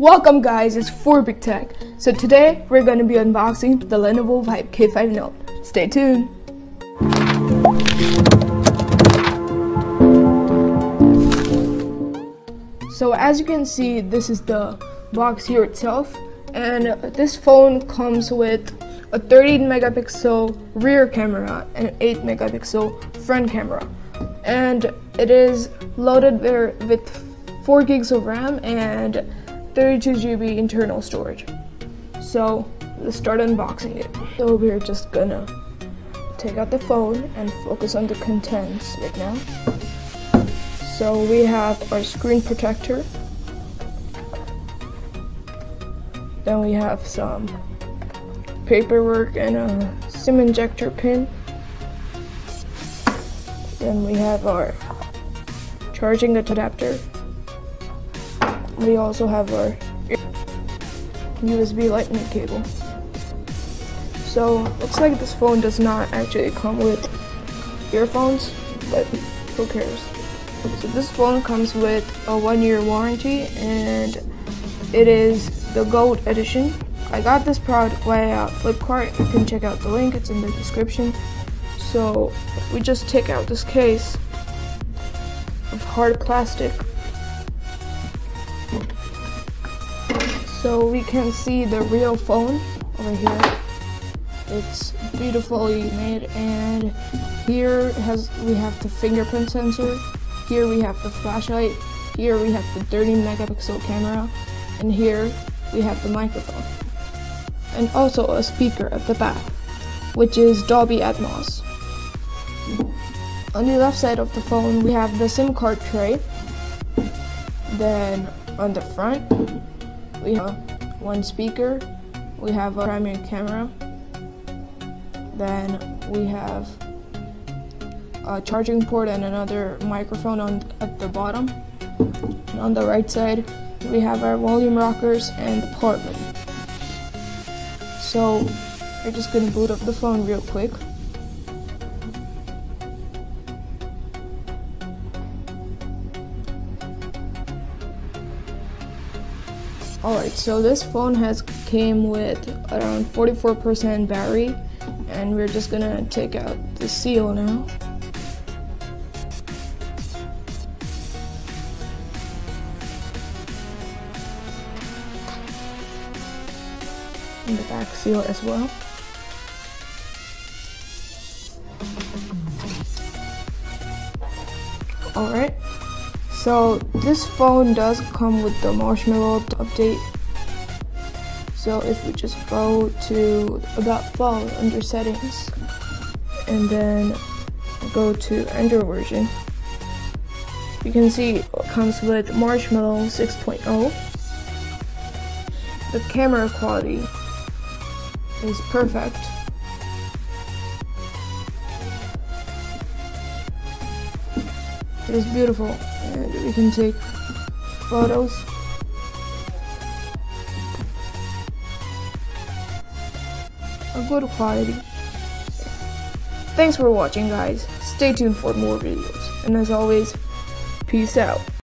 Welcome guys, it's Forbik Tech. So today we're going to be unboxing the Lenovo Vibe K5 Note. Stay tuned. So as you can see, this is the box here itself, and this phone comes with a 13 megapixel rear camera and an 8 megapixel front camera, and it is loaded there with 4 gigs of RAM and 32 GB internal storage. So let's start unboxing it. So we're just gonna take out the phone and focus on the contents right now. So we have our screen protector, then we have some paperwork and a SIM injector pin, then we have our charging adapter. We also have our USB lightning cable. So looks like this phone does not actually come with earphones, but who cares. So this phone comes with a 1-year warranty, and it is the Gold Edition. I got this product via Flipkart. You can check out the link, it's in the description. So we just take out this case of hard plastic. So we can see the real phone over here. It's beautifully made, and here we have the fingerprint sensor, here we have the flashlight, here we have the 13 megapixel camera, and here we have the microphone. And also a speaker at the back, which is Dolby Atmos. On the left side of the phone we have the SIM card tray, then on the front we have one speaker, we have a primary camera, then we have a charging port and another microphone at the bottom. And on the right side, we have our volume rockers and the power button. So we're just going to boot up the phone real quick. Alright, so this phone came with around 44% battery, and we're just gonna take out the seal now. And the back seal as well. Alright. So this phone does come with the Marshmallow update. So if we just go to About Phone under Settings and then go to Android version, you can see it comes with Marshmallow 6.0. The camera quality is perfect. It is beautiful, and we can take photos. A good quality. Thanks for watching guys, stay tuned for more videos, and as always, peace out.